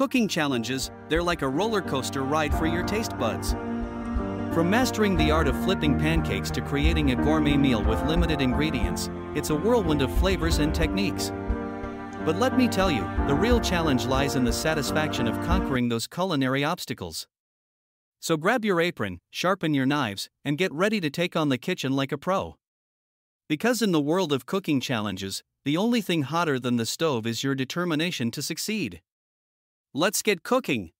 cooking challenges, they're like a roller coaster ride for your taste buds. From mastering the art of flipping pancakes to creating a gourmet meal with limited ingredients, it's a whirlwind of flavors and techniques. But let me tell you, the real challenge lies in the satisfaction of conquering those culinary obstacles. So grab your apron, sharpen your knives, and get ready to take on the kitchen like a pro. Because in the world of cooking challenges, the only thing hotter than the stove is your determination to succeed. Let's get cooking!